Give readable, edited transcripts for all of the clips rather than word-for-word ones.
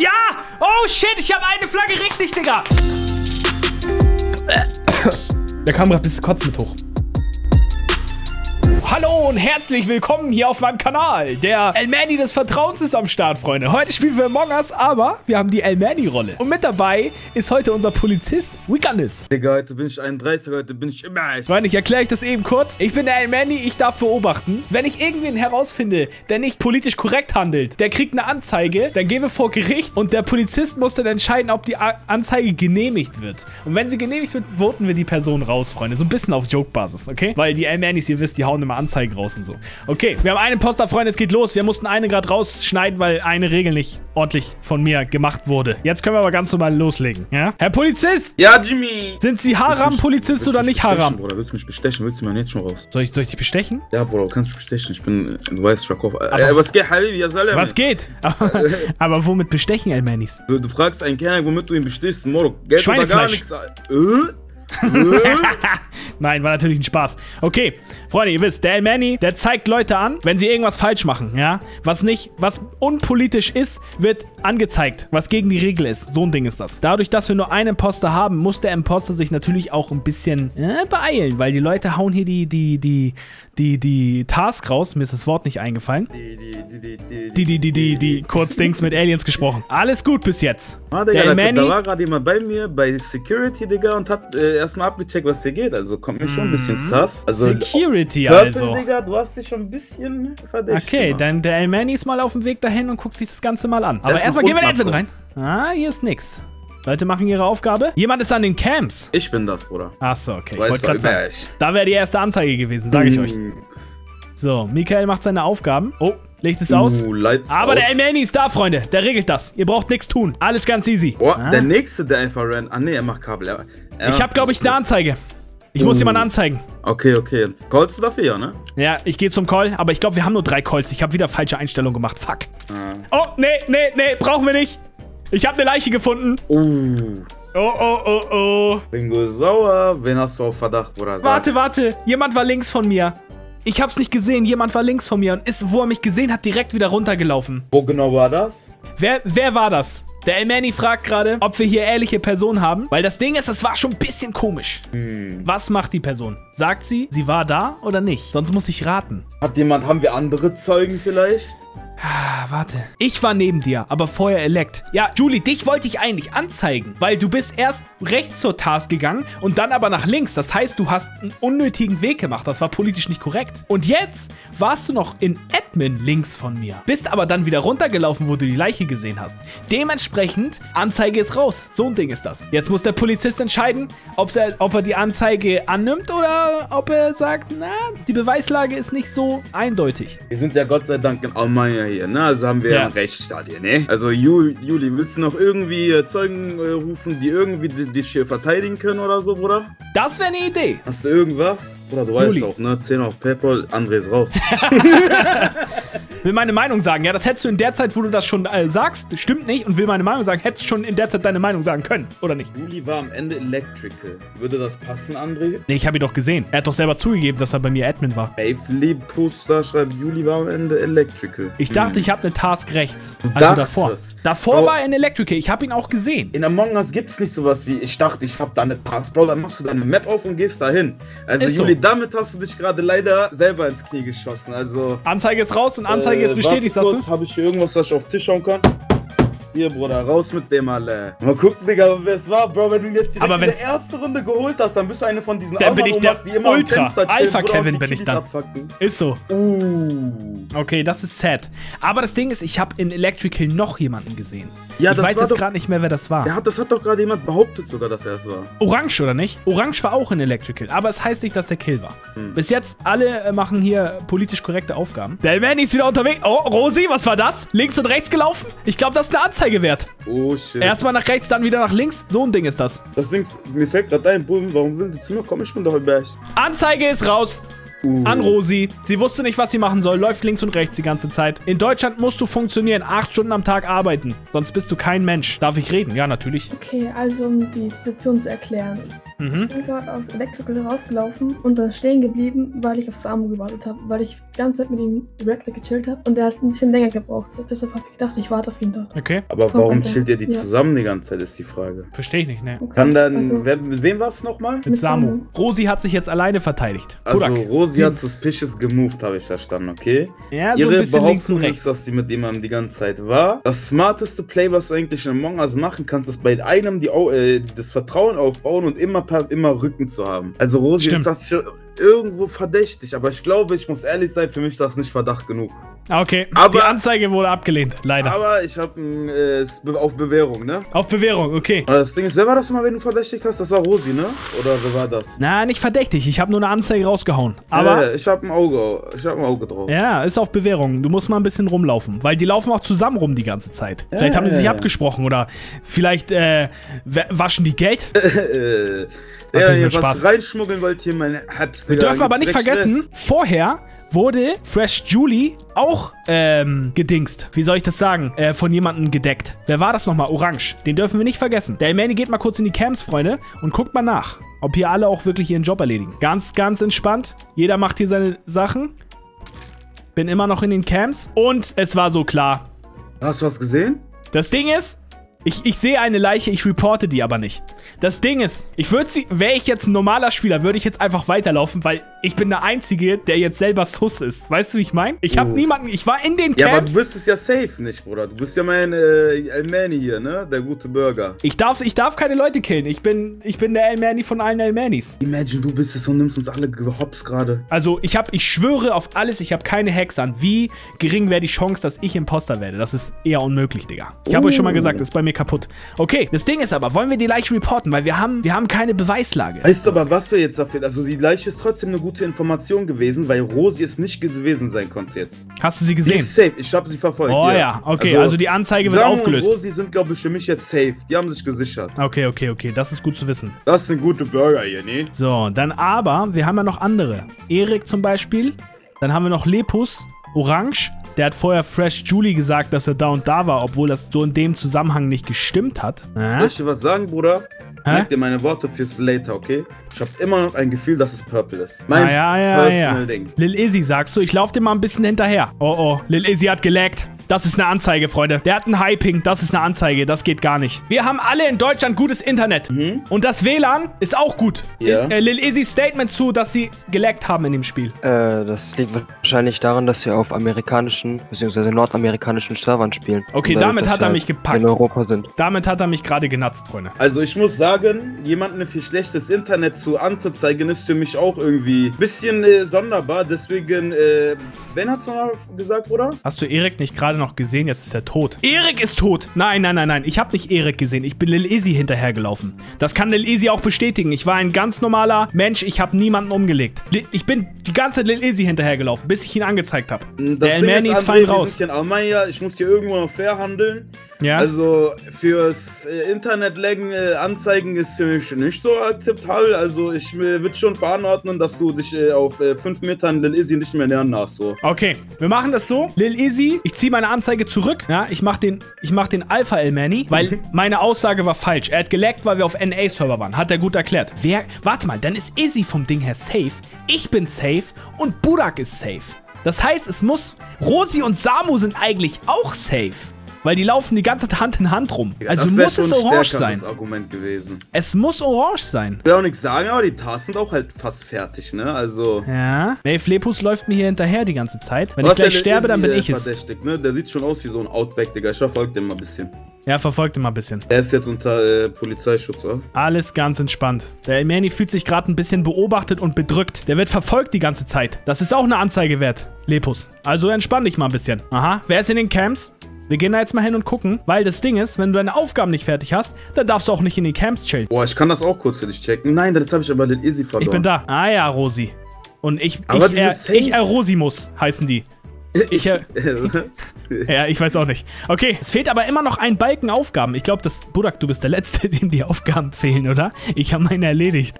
Ja! Oh shit, ich habe eine Flagge richtig, Digga! Da kam gerade ein bisschen Kotz mit hoch. Hallo und herzlich willkommen hier auf meinem Kanal. Der Almani des Vertrauens ist am Start, Freunde. Heute spielen wir Among Us, aber wir haben die Almani-Rolle. Und mit dabei ist heute unser Polizist Weaknezz. Digga, heute bin ich 31, heute bin ich immer ich. Freunde, ich erkläre euch das eben kurz. Ich bin der Almani, ich darf beobachten. Wenn ich irgendwen herausfinde, der nicht politisch korrekt handelt, der kriegt eine Anzeige, dann gehen wir vor Gericht und der Polizist muss dann entscheiden, ob die Anzeige genehmigt wird. Und wenn sie genehmigt wird, voten wir die Person raus, Freunde. So ein bisschen auf Joke-Basis, okay? Weil die Almanis, ihr wisst, die hauen immer Anzeigen raus und so. Okay, wir haben einen Poster, Freunde, es geht los. Wir mussten eine gerade rausschneiden, weil eine Regel nicht ordentlich von mir gemacht wurde. Jetzt können wir aber ganz normal loslegen, ja? Herr Polizist! Ja, Jimmy! Sind Sie Haram-Polizist oder nicht Haram? Bruder, willst du mich bestechen? Willst du mir jetzt schon raus? Soll ich dich bestechen? Ja, Bruder, kannst du bestechen. Ich bin, du weißt, Rakov. Was geht, Habibi? Was geht? Aber womit bestechen, Almanis? Du fragst einen Kerl, womit du ihn bestechst, Morok. Schweinefleisch. Nein, war natürlich ein Spaß. Okay, Freunde, ihr wisst, der Almani, der zeigt Leute an, wenn sie irgendwas falsch machen, ja? Was unpolitisch ist, wird angezeigt, was gegen die Regel ist. So ein Ding ist das. Dadurch, dass wir nur einen Imposter haben, muss der Imposter sich natürlich auch ein bisschen beeilen, weil die Leute hauen hier die Task raus. Mir ist das Wort nicht eingefallen. Kurzdings mit Aliens gesprochen. Alles gut bis jetzt. Ah, Digga, der Almani, da war gerade jemand bei mir, bei Security, Digga, und hat erstmal abgecheckt, was hier geht. Also kommt mir schon ein bisschen sass. Also, Security, Purple, Digga, du hast dich schon ein bisschen verdächtig. Okay, dann der Almani ist mal auf dem Weg dahin und guckt sich das Ganze mal an. Aber erstmal gehen wir in den Advent rein. Ah, hier ist nix. Leute machen ihre Aufgabe. Jemand ist an den Camps. Ich bin das, Bruder. Achso, okay. Ich wollte gerade sagen, da wäre die erste Anzeige gewesen, sage ich euch. So, Michael macht seine Aufgaben. Oh, legt es aus. Aber der Almani ist da, Freunde. Der regelt das. Ihr braucht nichts tun. Alles ganz easy. Oh, der nächste, der einfach ran. Ah, nee, er macht Kabel. Ich habe, glaube ich, eine Anzeige. Ich muss jemanden anzeigen. Okay, okay. Callst du dafür, ja, ne? Ja, ich gehe zum Call, aber ich glaube, wir haben nur 3 Calls. Ich habe wieder falsche Einstellungen gemacht. Fuck. Oh, nee, brauchen wir nicht. Ich habe eine Leiche gefunden. Oh. Bingo sauer. Wen hast du auf Verdacht, Bruder? Warte. Jemand war links von mir. Ich hab's nicht gesehen. Jemand war links von mir und ist, wo er mich gesehen hat, direkt wieder runtergelaufen. Wo genau war das? Wer war das? Der Almani fragt gerade, ob wir hier ehrliche Personen haben. Weil das Ding ist, das war schon ein bisschen komisch. Was macht die Person? Sagt sie, sie war da oder nicht? Sonst muss ich raten. Haben wir andere Zeugen vielleicht? Ah, warte. Ich war neben dir, aber vorher elekt. Ja, Julie, dich wollte ich eigentlich anzeigen, weil du bist erst rechts zur Task gegangen und dann aber nach links. Das heißt, du hast einen unnötigen Weg gemacht. Das war politisch nicht korrekt. Und jetzt warst du noch in Admin links von mir. Bist aber dann wieder runtergelaufen, wo du die Leiche gesehen hast. Dementsprechend, Anzeige ist raus. So ein Ding ist das. Jetzt muss der Polizist entscheiden, ob er die Anzeige annimmt oder ob er sagt, na, die Beweislage ist nicht so eindeutig. Wir sind ja Gott sei Dank in Almani hier, ne? Also haben wir einen Rechtsstaat hier, ne? Also Juli, willst du noch irgendwie Zeugen rufen, die irgendwie dich hier verteidigen können oder so, Bruder? Das wäre eine Idee. Hast du irgendwas? Bruder, du weißt auch, ne? 10 auf Paypal, Andre ist raus. Will meine Meinung sagen, ja, das hättest du in der Zeit, wo du das schon sagst, stimmt nicht, und will meine Meinung sagen, hättest du schon in der Zeit deine Meinung sagen können, oder nicht? Juli war am Ende Electrical. Würde das passen, André? Nee, ich habe ihn doch gesehen. Er hat doch selber zugegeben, dass er bei mir Admin war. Safely Poster schreibt, Juli war am Ende Electrical. Ich dachte, ich habe eine Task rechts. Du also davor. Davor war er in Electrical, ich habe ihn auch gesehen. In Among Us gibt es nicht sowas wie, ich dachte, ich habe da eine Task. Bro, dann machst du deine Map auf und gehst dahin. Also ist Juli, so. Damit hast du dich gerade leider selber ins Knie geschossen, also... Anzeige ist raus und Anzeige jetzt bestätigt, sagst du? Habe ich hier irgendwas, was ich auf den Tisch schauen kann? Hier, Bruder, raus mit dem alle. Mal gucken, Digga, wer es war, Bro. Wenn du jetzt direkt in der ersten Runde geholt hast, dann bist du eine von diesen Alpha-Omas, die immer am Fenster chillen. Alpha-Kevin bin ich dann. Abfucken. Ist so. Okay, das ist sad. Aber das Ding ist, ich habe in Electrical noch jemanden gesehen. Ja, ich weiß jetzt gerade nicht mehr, wer das war. Ja, das hat doch gerade jemand behauptet sogar, dass er es war. Orange, oder nicht? Orange war auch in Electrical, aber es heißt nicht, dass der Kill war. Bis jetzt, alle machen hier politisch korrekte Aufgaben. Der Mann ist wieder unterwegs. Oh, Rosi, was war das? Links und rechts gelaufen? Ich glaube, das ist eine Anzeige wert. Oh shit. Erstmal nach rechts, dann wieder nach links. So ein Ding ist das. Das Ding, mir fällt gerade ein, Buben, warum will die zu mir kommen? Ich bin doch im Berg. Anzeige ist raus. An Rosi. Sie wusste nicht, was sie machen soll. Läuft links und rechts die ganze Zeit. In Deutschland musst du funktionieren. 8 Stunden am Tag arbeiten. Sonst bist du kein Mensch. Darf ich reden? Ja, natürlich. Okay, also um die Situation zu erklären. Ich bin gerade aus Electrical rausgelaufen und da stehen geblieben, weil ich auf Samu gewartet habe, weil ich die ganze Zeit mit ihm Director gechillt habe und der hat ein bisschen länger gebraucht. Deshalb habe ich gedacht, ich warte auf ihn dort. Okay. Aber warum chillt ihr die zusammen die ganze Zeit, ist die Frage. Verstehe ich nicht, ne? Okay. Kann dann, also, mit wem war es nochmal? Mit Samu. Rosi hat sich jetzt alleine verteidigt. Also Rosi hat suspicious gemoved, habe ich verstanden, okay? Ja, so ein bisschen links und rechts. Ihre Behauptung ist, dass sie mit jemandem die ganze Zeit war. Das smarteste Play, was du eigentlich in Among Us machen kannst, ist bei einem das Vertrauen aufbauen und immer Rücken zu haben. Also Rosi ist das schon irgendwo verdächtig, aber ich glaube, ich muss ehrlich sein, für mich ist das nicht Verdacht genug. Okay, aber die Anzeige wurde abgelehnt, leider. Aber ich habe auf Bewährung, ne? Auf Bewährung, okay. Aber das Ding ist, wer war das nochmal, wenn du verdächtig hast? Das war Rosi, ne? Oder wer war das? Na, nicht verdächtig. Ich habe nur eine Anzeige rausgehauen. Aber ich habe ein Auge, drauf. Ja, ist auf Bewährung. Du musst mal ein bisschen rumlaufen, weil die laufen auch zusammen rum die ganze Zeit. Vielleicht haben die sich abgesprochen oder vielleicht waschen die Geld. Ja, ihr was reinschmuggeln wollt hier meine Haps. Wir dürfen aber nicht vergessen, vorher wurde Fresh Julie auch gedingst. Wie soll ich das sagen? Von jemandem gedeckt. Wer war das nochmal? Orange. Den dürfen wir nicht vergessen. Der Almani geht mal kurz in die Camps, Freunde, und guckt mal nach, ob hier alle auch wirklich ihren Job erledigen. Ganz, ganz entspannt. Jeder macht hier seine Sachen. Bin immer noch in den Camps. Und es war so klar. Hast du was gesehen? Das Ding ist, ich sehe eine Leiche, ich reporte die aber nicht. Das Ding ist, wäre ich jetzt ein normaler Spieler, würde ich jetzt einfach weiterlaufen, weil ich bin der Einzige, der jetzt selber sus ist. Weißt du, wie ich meine? Ich habe niemanden, ich war in den Camps. Ja, aber du bist es ja safe nicht, Bruder. Du bist ja mein Almani hier, ne? Der gute Burger. Ich darf keine Leute killen. Ich bin der Almani von allen Almanis. Imagine, du bist es und nimmst uns alle hops gerade. Also, ich schwöre auf alles, ich habe keine Hacks an. Wie gering wäre die Chance, dass ich Imposter werde? Das ist eher unmöglich, Digga. Ich habe euch schon mal gesagt, das ist bei mir kaputt. Okay, das Ding ist aber, wollen wir die Leiche reporten, weil wir haben keine Beweislage. Weißt du aber, was wir jetzt dafür... Also die Leiche ist trotzdem eine gute Information gewesen, weil Rosi es nicht gewesen sein konnte jetzt. Hast du sie gesehen? Die ist safe, ich habe sie verfolgt. Oh ja, okay, also die Anzeige wird aufgelöst. Rosi sind, glaube ich, für mich jetzt safe. Die haben sich gesichert. Okay, okay, okay, das ist gut zu wissen. Das sind gute Burger hier, ne? So, dann aber, wir haben ja noch andere. Erik zum Beispiel, dann haben wir noch Lepus, Orange. Der hat vorher Fresh Julie gesagt, dass er da und da war, obwohl das so in dem Zusammenhang nicht gestimmt hat. Soll ich dir was sagen, Bruder? Merk dir meine Worte fürs Later, okay? Ich hab immer noch ein Gefühl, dass es Purple ist. Mein personal Ding. Lil Izzy, sagst du? Ich laufe dir mal ein bisschen hinterher. Oh, oh. Lil Izzy hat gelaggt. Das ist eine Anzeige, Freunde. Der hat einen High-Ping. Das ist eine Anzeige. Das geht gar nicht. Wir haben alle in Deutschland gutes Internet. Und das WLAN ist auch gut. Ja. Lil Izzy's Statement zu, dass sie gelaggt haben in dem Spiel. Das liegt wahrscheinlich daran, dass wir auf amerikanischen, beziehungsweise nordamerikanischen Servern spielen. Okay, damit hat er mich gepackt. In Europa sind. Damit hat er mich gerade genatzt, Freunde. Also ich muss sagen, jemandem für schlechtes Internet anzuzeigen, ist für mich auch irgendwie ein bisschen sonderbar. Deswegen, wen hat's noch gesagt, Bruder? Hast du Erik nicht gerade noch gesehen? Jetzt ist er tot. Erik ist tot! Nein, nein, nein, nein. Ich habe nicht Erik gesehen. Ich bin Lil Izzy hinterhergelaufen. Das kann Lil Izzy auch bestätigen. Ich war ein ganz normaler Mensch. Ich habe niemanden umgelegt. Ich bin die ganze Lil Izzy hinterhergelaufen, bis ich ihn angezeigt habe. Der Almani ist fein raus. Ich muss hier irgendwo noch fair handeln. Ja. Also fürs Internet-Laggen Anzeigen ist für mich nicht so akzeptabel. Also ich würde schon verantworten, dass du dich auf 5 Metern Lil Izzy nicht mehr lernen darfst. So. Okay, wir machen das so. Lil Izzy, ich ziehe meine Anzeige zurück. Ja, ich mach den Alpha Almani, weil meine Aussage war falsch. Er hat gelaggt, weil wir auf NA-Server waren. Hat er gut erklärt. Warte mal, dann ist Izzy vom Ding her safe. Ich bin safe und Burak ist safe. Das heißt, Rosi und Samu sind eigentlich auch safe. Weil die laufen die ganze Zeit Hand in Hand rum. Ja, also muss es orange sein. Das Argument gewesen. Es muss orange sein. Ich will auch nichts sagen, aber die Tasks sind auch halt fast fertig, ne? Also. Ja. Maeve Lepus läuft mir hier hinterher die ganze Zeit. Wenn ich gleich sterbe, dann bin ich es. Ne? Der sieht schon aus wie so ein Outback, Digga. Ich verfolge den mal ein bisschen. Ja, verfolgt ihn mal ein bisschen. Er ist jetzt unter Polizeischutz, oder? Alles ganz entspannt. Der Almani fühlt sich gerade ein bisschen beobachtet und bedrückt. Der wird verfolgt die ganze Zeit. Das ist auch eine Anzeige wert, Lepus. Also entspann dich mal ein bisschen. Aha. Wer ist in den Camps? Wir gehen da jetzt mal hin und gucken, weil das Ding ist, wenn du deine Aufgaben nicht fertig hast, dann darfst du auch nicht in die Camps chillen. Boah, ich kann das auch kurz für dich checken. Nein, das habe ich aber Lil Izzy verloren. Ich bin da. Ah ja, Rosi. Und ich Rosimus heißen die. Ja, ich weiß auch nicht. Okay, es fehlt aber immer noch ein Balken Aufgaben. Ich glaube, das Burak, du bist der Letzte, dem die Aufgaben fehlen, oder? Ich habe meine erledigt.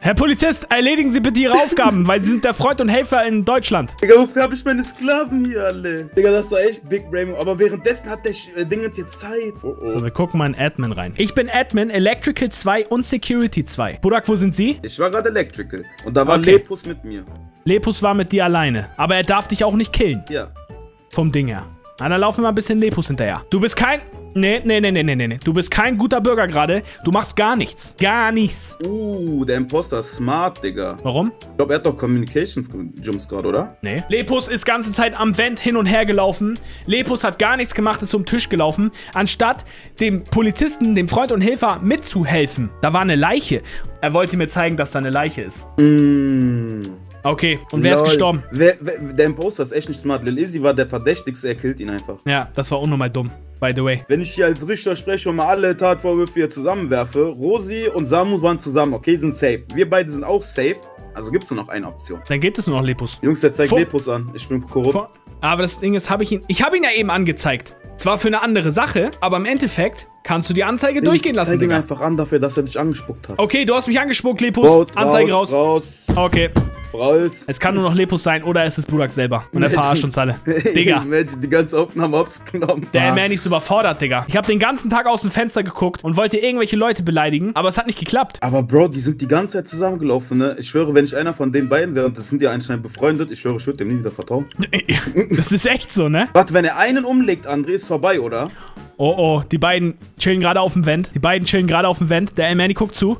Herr Polizist, erledigen Sie bitte Ihre Aufgaben, weil Sie sind der Freund und Helfer in Deutschland. Digga, wofür habe ich meine Sklaven hier alle? Digga, das war echt Big Brain. Aber währenddessen hat der Dingens jetzt Zeit. Oh, oh. So, wir gucken mal in Admin rein. Ich bin Admin, Electrical 2 und Security 2. Burak, wo sind Sie? Ich war gerade Electrical. Und da war okay. Lepus mit mir. Lepus war mit dir alleine. Aber er darf dich auch nicht killen. Ja. Vom Ding her. Na, dann laufen wir mal ein bisschen Lepus hinterher. Du bist kein... Nee. Du bist kein guter Bürger gerade. Du machst gar nichts. Gar nichts. Der Imposter ist smart, Digga. Warum? Ich glaube, er hat doch Communications-Jumps gerade, oder? Nee. Lepus ist ganze Zeit am Vent hin und her gelaufen. Lepus hat gar nichts gemacht, ist zum Tisch gelaufen. Anstatt dem Polizisten, dem Freund und Helfer mitzuhelfen. Da war eine Leiche. Er wollte mir zeigen, dass da eine Leiche ist. Okay, und wer ist gestorben? Der Imposter ist echt nicht smart. Lil Izzy war der Verdächtigste, er killt ihn einfach. Ja, das war unnormal dumm. By the way. Wenn ich hier als Richter spreche und mal alle Tatvorwürfe hier zusammenwerfe, Rosi und Samu waren zusammen, okay, sind safe. Wir beide sind auch safe, also gibt es nur noch eine Option. Dann gibt es nur noch Lepus. Jungs, der zeigt Lepus an. Ich bin korrupt. Aber das Ding ist, ich habe ihn ja eben angezeigt. Zwar für eine andere Sache, aber im Endeffekt kannst du die Anzeige durchgehen lassen, Digga. Ich zeig ihn einfach an dafür, dass er dich angespuckt hat. Okay, du hast mich angespuckt, Lepus. Anzeige raus. Okay. Es kann nur noch Lepus sein oder es ist Burak selber. Und er verarscht uns alle. Digga. Die ganze Aufnahme hab's genommen. Der Man ist überfordert, Digga. Ich habe den ganzen Tag aus dem Fenster geguckt und wollte irgendwelche Leute beleidigen, aber es hat nicht geklappt. Aber Bro, die sind die ganze Zeit zusammengelaufen, ne? Ich schwöre, wenn ich einer von den beiden wäre, und das sind ja anscheinend befreundet, ich schwöre, ich würde dem nie wieder vertrauen. Das ist echt so, ne? Warte, wenn er einen umlegt, André, ist vorbei, oder? Oh, die beiden chillen gerade auf dem Vent. Der Almani guckt zu.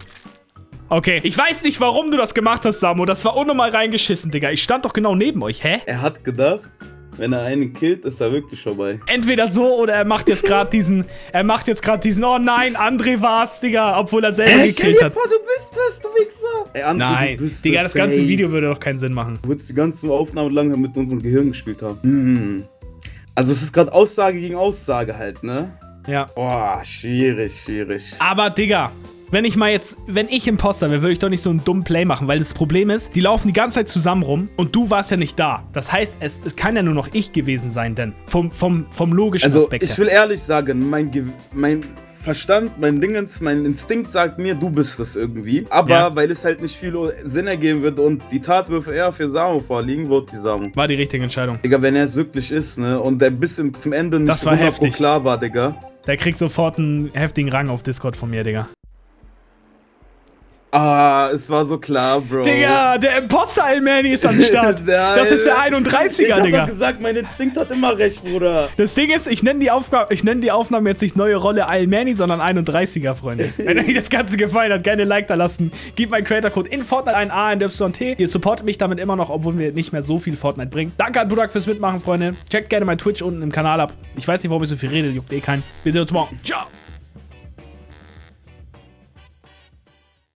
Okay, ich weiß nicht, warum du das gemacht hast, Samu. Das war unnormal reingeschissen, Digga. Ich stand doch genau neben euch, hä? Er hat gedacht, wenn er einen killt, ist er wirklich vorbei. Entweder so oder er macht jetzt gerade diesen, oh nein, André war's, Digga, obwohl er selber gekillt hat. Du bist es, du Wichser. Ey, André, nein, du bist Digga, das ganze Video würde doch keinen Sinn machen. Du würdest die ganze Aufnahme lang mit unserem Gehirn gespielt haben. Also es ist gerade Aussage gegen Aussage halt, ne? Ja. Boah, schwierig. Aber, Digga... Wenn ich Imposter wäre, würde ich doch nicht so einen dummen Play machen, weil das Problem ist, die laufen die ganze Zeit zusammen rum und du warst ja nicht da. Das heißt, es kann ja nur noch ich gewesen sein, denn vom logischen Aspekt her. Ich will ehrlich sagen, mein Verstand, mein Instinkt sagt mir, du bist es irgendwie. Aber weil es halt nicht viel Sinn ergeben wird und die Tatwürfe eher für Samu vorliegen, wird die Samu. War die richtige Entscheidung. Digga, wenn er es wirklich ist, ne, und der bis zum Ende nicht so klar war, Digga. Der kriegt sofort einen heftigen Rang auf Discord von mir, Digga. Ah, es war so klar, Bro. Digga, der Imposter Almani ist am Start. Das ist der 31er, ich hab Digga. Ich habe gesagt, mein Instinkt hat immer recht, Bruder. Das Ding ist, ich nenne die Aufnahme jetzt nicht neue Rolle Almani, sondern 31er, Freunde. Wenn euch das Ganze gefallen hat, gerne ein Like da lassen. Gebt meinen Creator-Code in Fortnite ein AANDRE. Ihr supportet mich damit immer noch, obwohl wir nicht mehr so viel Fortnite bringen. Danke an Burak fürs Mitmachen, Freunde. Checkt gerne mein Twitch unten im Kanal ab. Ich weiß nicht, warum ich so viel rede, juckt eh keinen. Wir sehen uns morgen. Ciao.